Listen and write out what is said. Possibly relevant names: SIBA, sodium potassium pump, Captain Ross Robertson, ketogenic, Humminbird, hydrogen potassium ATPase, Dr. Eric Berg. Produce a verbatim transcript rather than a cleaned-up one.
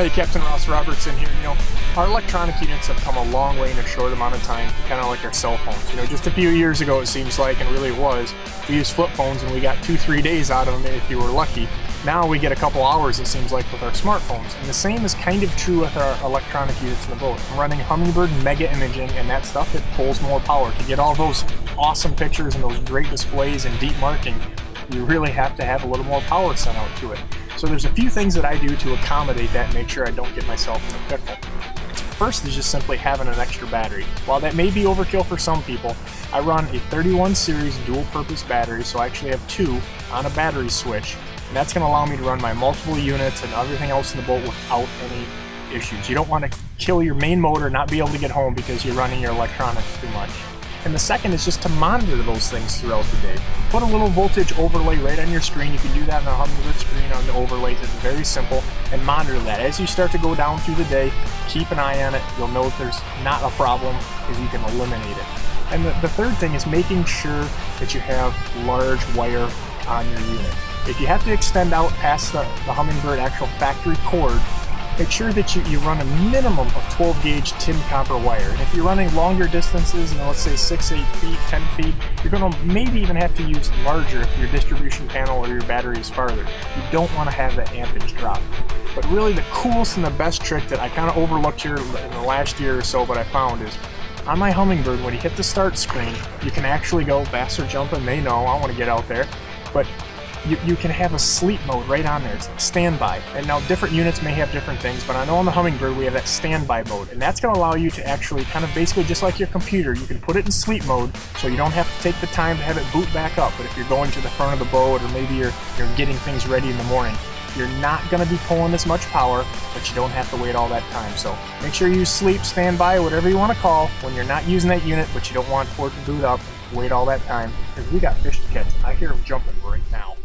Hey, Captain Ross Robertson here. You know, our electronic units have come a long way in a short amount of time, kind of like our cell phones. You know, just a few years ago, it seems like, and really was, we used flip phones and we got two, three days out of them if you were lucky. Now we get a couple hours, it seems like, with our smartphones. And the same is kind of true with our electronic units in the boat. I'm running Humminbird mega imaging and that stuff, it pulls more power. To get all those awesome pictures and those great displays and deep marking, you really have to have a little more power sent out to it. So there's a few things that I do to accommodate that and make sure I don't get myself in a pickle. First is just simply having an extra battery. While that may be overkill for some people, I run a thirty-one series dual-purpose battery, so I actually have two on a battery switch, and that's going to allow me to run my multiple units and everything else in the boat without any issues. You don't want to kill your main motor and not be able to get home because you're running your electronics too much. And the second is just to monitor those things throughout the day. Put a little voltage overlay right on your screen. You can do that on a Humminbird screen on the overlays. It's very simple. And monitor that. As you start to go down through the day, keep an eye on it. You'll know if there's not a problem because you can eliminate it. And the, the third thing is making sure that you have large wire on your unit. If you have to extend out past the, the Humminbird actual factory cord, make sure that you, you run a minimum of twelve gauge tin copper wire. And if you're running longer distances, you know, let's say six, eight feet, ten feet, you're going to maybe even have to use larger if your distribution panel or your battery is farther. You don't want to have that ampage drop. But really the coolest and the best trick that I kind of overlooked here in the last year or so, but I found is on my Humminbird, when you hit the start screen, you can actually go, bass are jumping, they know, I want to get out there. But You, you can have a sleep mode right on there. It's like standby. And now different units may have different things, but I know on the Humminbird we have that standby mode, and that's going to allow you to actually kind of basically just like your computer, you can put it in sleep mode so you don't have to take the time to have it boot back up. But if you're going to the front of the boat or maybe you're, you're getting things ready in the morning, you're not going to be pulling as much power, but you don't have to wait all that time. So make sure you sleep, standby, whatever you want to call when you're not using that unit, but you don't want for it to boot up, wait all that time, because we got fish to catch. I hear them jumping right now.